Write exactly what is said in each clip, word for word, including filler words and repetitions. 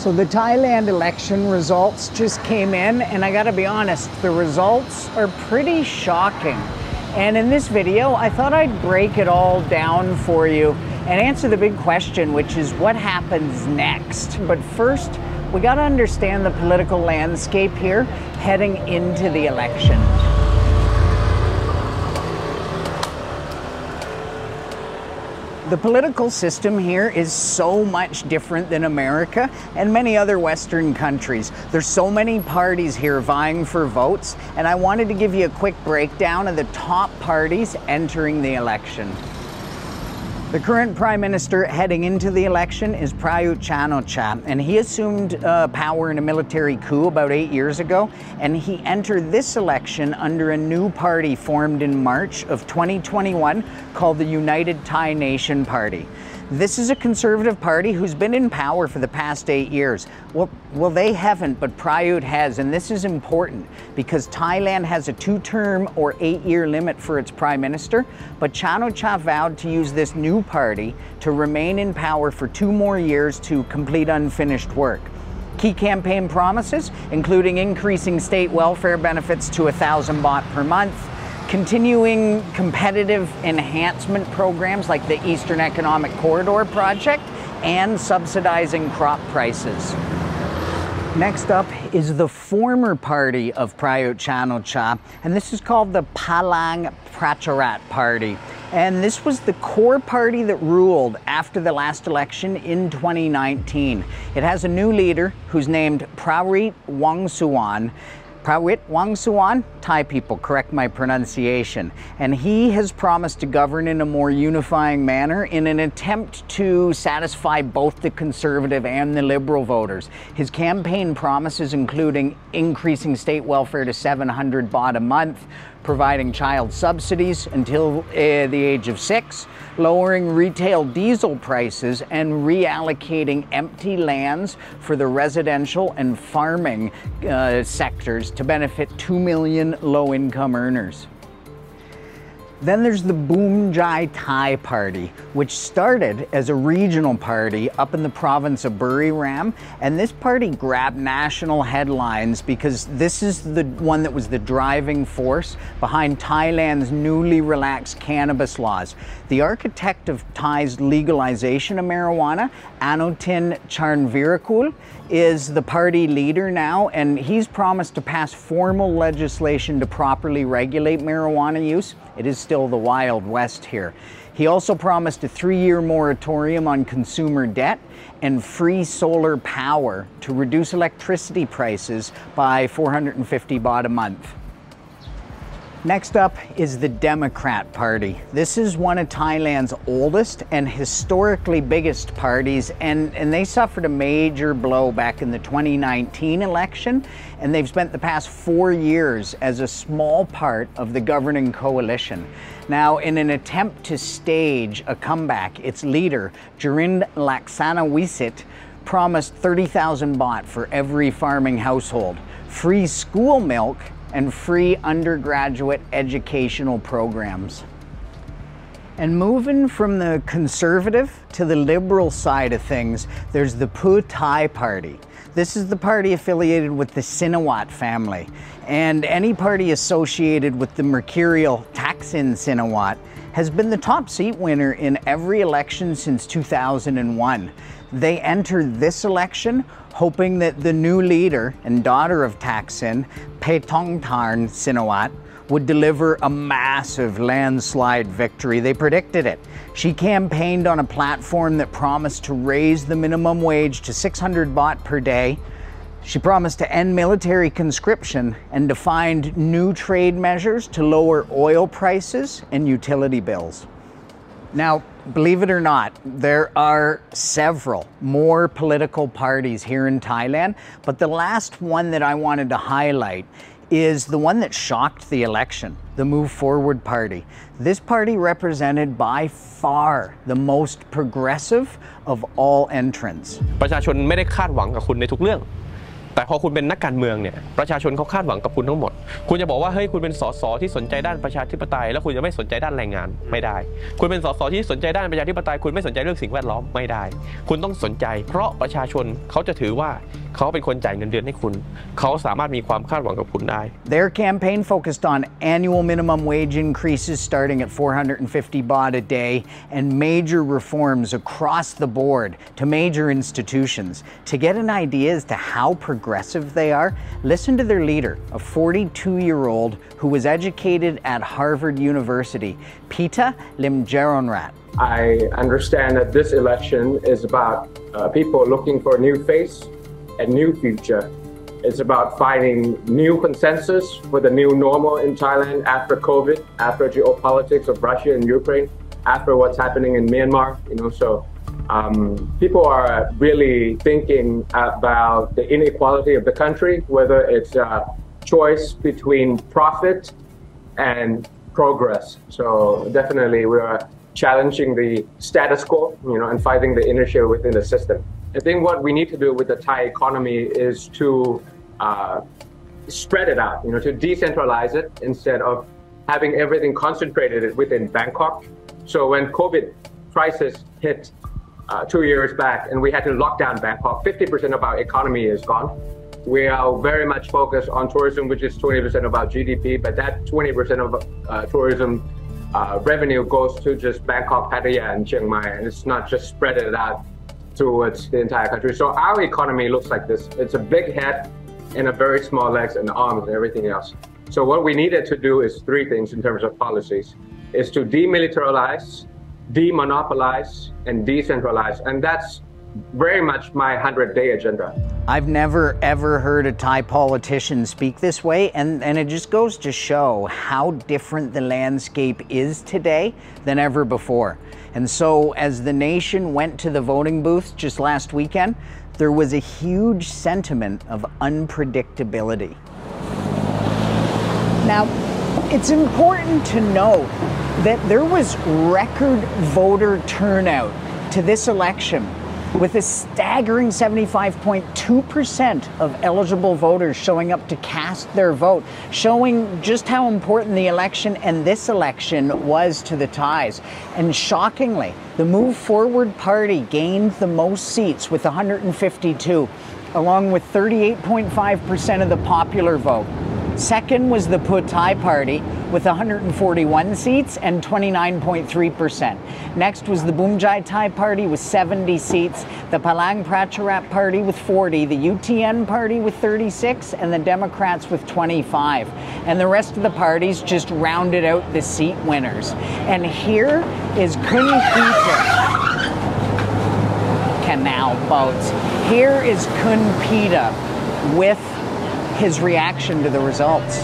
So the Thailand election results just came in, and I gotta be honest, the results are pretty shocking. And in this video, I thought I'd break it all down for you and answer the big question, which is what happens next. But first, we gotta understand the political landscape here heading into the election. The political system here is so much different than America and many other Western countries. There's so many parties here vying for votes, and I wanted to give you a quick breakdown of the top parties entering the election. The current prime minister heading into the election is Prayut Chan-o-cha, and he assumed uh, power in a military coup about eight years ago, and he entered this election under a new party formed in March of twenty twenty-one called the United Thai Nation Party. This is a conservative party who's been in power for the past eight years. Well, well they haven't, but Prayut has, and this is important because Thailand has a two-term or eight-year limit for its prime minister, but Chan-o-cha vowed to use this new party to remain in power for two more years to complete unfinished work. Key campaign promises, including increasing state welfare benefits to one thousand baht per month, continuing competitive enhancement programs like the Eastern Economic Corridor Project, and subsidizing crop prices. Next up is the former party of Prayut Chan-o-cha, and this is called the Palang Pracharat Party. And this was the core party that ruled after the last election in twenty nineteen. It has a new leader who's named Prawit Wongsuwan. Prawit Wongsuwan, Thai people, correct my pronunciation. And he has promised to govern in a more unifying manner in an attempt to satisfy both the conservative and the liberal voters. His campaign promises including increasing state welfare to seven hundred baht a month, providing child subsidies until uh, the age of six, lowering retail diesel prices, and reallocating empty lands for the residential and farming uh, sectors to benefit two million low-income earners. Then there's the Bhumjaithai Party, which started as a regional party up in the province of Buriram, and this party grabbed national headlines because this is the one that was the driving force behind Thailand's newly relaxed cannabis laws. The architect of Thai's legalization of marijuana, Anutin Charnvirakul, is the party leader now, and he's promised to pass formal legislation to properly regulate marijuana use. It is still the Wild West here. He also promised a three-year moratorium on consumer debt and free solar power to reduce electricity prices by four hundred fifty baht a month. Next up is the Democrat Party. This is one of Thailand's oldest and historically biggest parties, and, and they suffered a major blow back in the twenty nineteen election, and they've spent the past four years as a small part of the governing coalition. Now, in an attempt to stage a comeback, its leader, Jurin Laksanawisit, promised thirty thousand baht for every farming household, free school milk, and free undergraduate educational programs. And moving from the conservative to the liberal side of things, there's the Pheu Thai Party. This is the party affiliated with the Shinawatra family, and any party associated with the mercurial Thaksin Shinawatra has been the top seat winner in every election since two thousand one. They entered this election hoping that the new leader and daughter of Thaksin, Paetongtarn Shinawatra, would deliver a massive landslide victory. They predicted it. She campaigned on a platform that promised to raise the minimum wage to six hundred baht per day. She promised to end military conscription and to find new trade measures to lower oil prices and utility bills. Now, believe it or not, there are several more political parties here in Thailand, but the last one that I wanted to highlight is the one that shocked the election, the Move Forward Party. This party represented by far the most progressive of all entrants. ประชาชนไม่ได้คาดหวังกับคุณในทุกเรื่อง แต่พอคุณเป็นนักการเมืองเนี่ยประชาชนเขาคาดหวังกับคุณทั้งหมดคุณจะบอกว่าเฮ้ยคุณเป็นสสที่สนใจด้านประชาธิปไตยแล้วคุณจะไม่สนใจด้านแรงงานไม่ได้คุณเป็นสสที่สนใจด้านประชาธิปไตยคุณไม่สนใจเรื่องสิ่งแวดล้อมไม่ได้คุณต้องสนใจเพราะประชาชนเขาจะถือว่าเขาเป็นคนจ่ายเงินเดือนให้คุณเขาสามารถมีความคาดหวังกับคุณได้ Their campaign focused on annual minimum wage increases starting at four hundred fifty baht a day and major reforms across the board to major institutions. To get an idea as to how progressive they are, listen to their leader, a forty-two-year-old who was educated at Harvard University, Pita Limjaroenrat. I understand that this election is about uh, people looking for a new face. A new future. It's about finding new consensus for the new normal in Thailand after COVID, after geopolitics of Russia and Ukraine, after what's happening in Myanmar. You know, so um, people are really thinking about the inequality of the country, whether it's a choice between profit and progress. So definitely we are challenging the status quo, you know, and fighting the inertia within the system. I think what we need to do with the Thai economy is to uh, spread it out, you know, to decentralize it instead of having everything concentrated within Bangkok. So when COVID crisis hit uh, two years back and we had to lock down Bangkok, fifty percent of our economy is gone. We are very much focused on tourism, which is twenty percent of our G D P, but that twenty percent of uh, tourism uh, revenue goes to just Bangkok, Pattaya and Chiang Mai, and it's not just spread it out towards the entire country. So our economy looks like this. It's a big head and a very small legs and arms and everything else. So what we needed to do is three things in terms of policies, is to demilitarize, demonopolize, and decentralize. And that's very much my hundred-day agenda. I've never ever heard a Thai politician speak this way, and, and it just goes to show how different the landscape is today than ever before. And so as the nation went to the voting booths just last weekend, there was a huge sentiment of unpredictability. Now, it's important to note that there was record voter turnout to this election, with a staggering seventy-five point two percent of eligible voters showing up to cast their vote, showing just how important the election and this election was to the Thais. And shockingly, the Move Forward Party gained the most seats with one hundred fifty-two, along with thirty-eight point five percent of the popular vote. Second was the Pheu Thai Party with one hundred forty-one seats and twenty-nine point three percent. Next was the Bhumjaithai Party with seventy seats, the Palang Pracharat Party with forty, the U T N Party with thirty-six, and the Democrats with twenty-five. And the rest of the parties just rounded out the seat winners. And here is Khun Pita. Canal boats. Here is Khun Pita with his reaction to the results.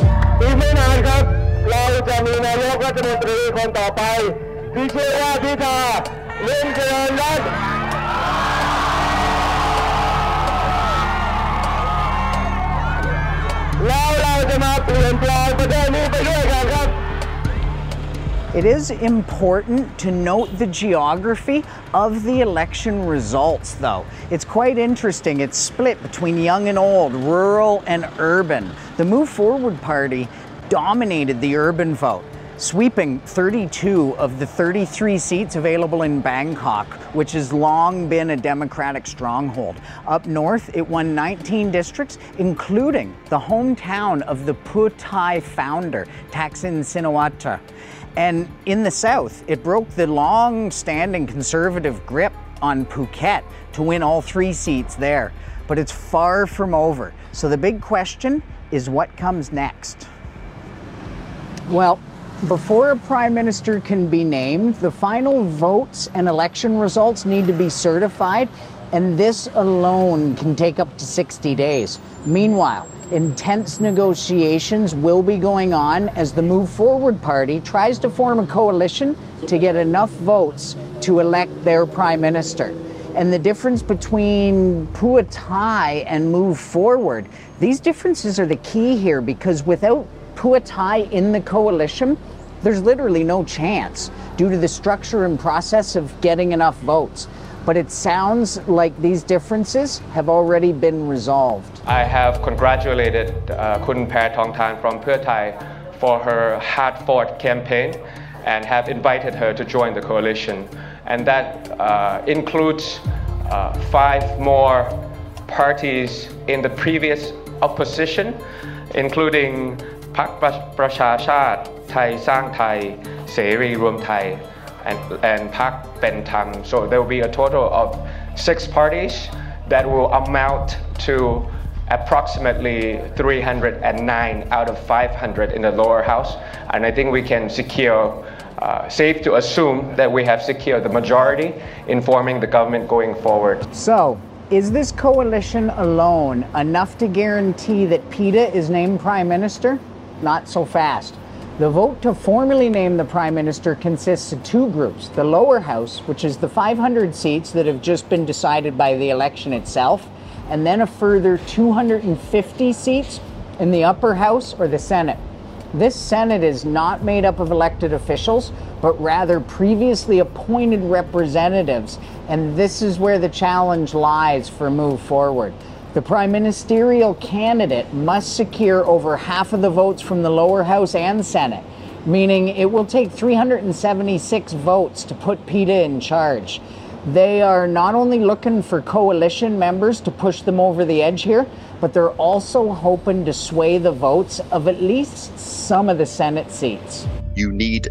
It is important to note the geography of the election results, though. It's quite interesting. It's split between young and old, rural and urban. The Move Forward Party dominated the urban vote, sweeping thirty-two of the thirty-three seats available in Bangkok, which has long been a Democratic stronghold. Up north, it won nineteen districts, including the hometown of the Pheu Thai founder, Thaksin Shinawatra. And in the south, it broke the long-standing conservative grip on Phuket to win all three seats there. But it's far from over. So the big question is what comes next? Well, before a prime minister can be named, the final votes and election results need to be certified, and this alone can take up to sixty days. Meanwhile, intense negotiations will be going on as the Move Forward Party tries to form a coalition to get enough votes to elect their prime minister. And the difference between Pheu Thai and Move Forward, these differences are the key here, because without Pheu Thai in the coalition, there's literally no chance due to the structure and process of getting enough votes. but it sounds like these differences have already been resolved. I have congratulated uh, Khun Paetongtarn from Pheu Thai for her hard-fought campaign and have invited her to join the coalition. And that uh, includes uh, five more parties in the previous opposition, including Pak Prachachart, Thai Sang Thai, Seri Ruam Thai, and, and Pak Pentang. So there will be a total of six parties that will amount to approximately three hundred nine out of five hundred in the lower house. And I think we can secure, uh, safe to assume that we have secured the majority in forming the government going forward. So, is this coalition alone enough to guarantee that Pita is named Prime Minister? Not so fast. The vote to formally name the Prime Minister consists of two groups, the lower house, which is the five hundred seats that have just been decided by the election itself, and then a further two hundred fifty seats in the upper house or the Senate. This Senate is not made up of elected officials, but rather previously appointed representatives. And this is where the challenge lies for Move Forward. The prime ministerial candidate must secure over half of the votes from the lower house and Senate, meaning it will take three hundred seventy-six votes to put Pita in charge. They are not only looking for coalition members to push them over the edge here, but they're also hoping to sway the votes of at least some of the Senate seats. You need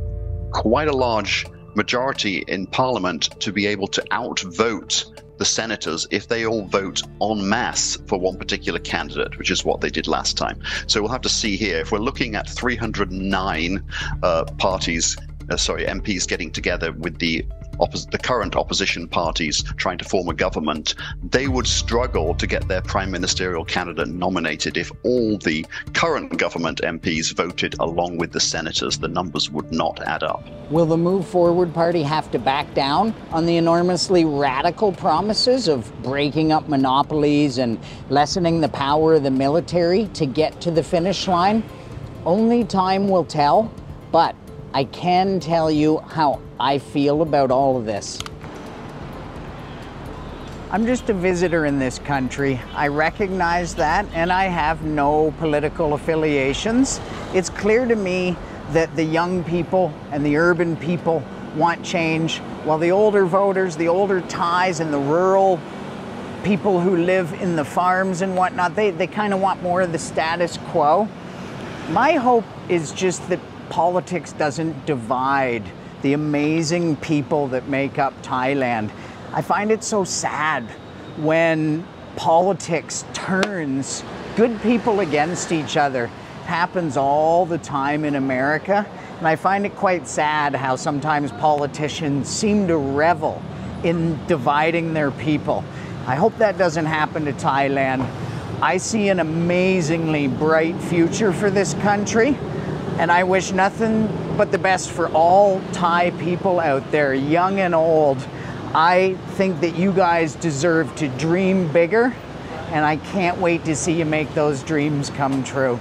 quite a large majority in Parliament to be able to outvote the senators if they all vote en masse for one particular candidate, which is what they did last time. So we'll have to see here. If we're looking at three hundred nine uh, parties, uh, sorry, M Ps getting together with the Oppos the current opposition parties trying to form a government, they would struggle to get their prime ministerial candidate nominated if all the current government M Ps voted along with the senators. The numbers would not add up. Will the Move Forward Party have to back down on the enormously radical promises of breaking up monopolies and lessening the power of the military to get to the finish line? Only time will tell, but I can tell you how I feel about all of this. I'm just a visitor in this country. I recognize that, and I have no political affiliations. It's clear to me that the young people and the urban people want change, while the older voters, the older Thais, and the rural people who live in the farms and whatnot, they, they kind of want more of the status quo. My hope is just that politics doesn't divide the amazing people that make up Thailand. I find it so sad when politics turns good people against each other. It happens all the time in America, and I find it quite sad how sometimes politicians seem to revel in dividing their people. I hope that doesn't happen to Thailand. I see an amazingly bright future for this country. And I wish nothing but the best for all Thai people out there, young and old. I think that you guys deserve to dream bigger, and I can't wait to see you make those dreams come true.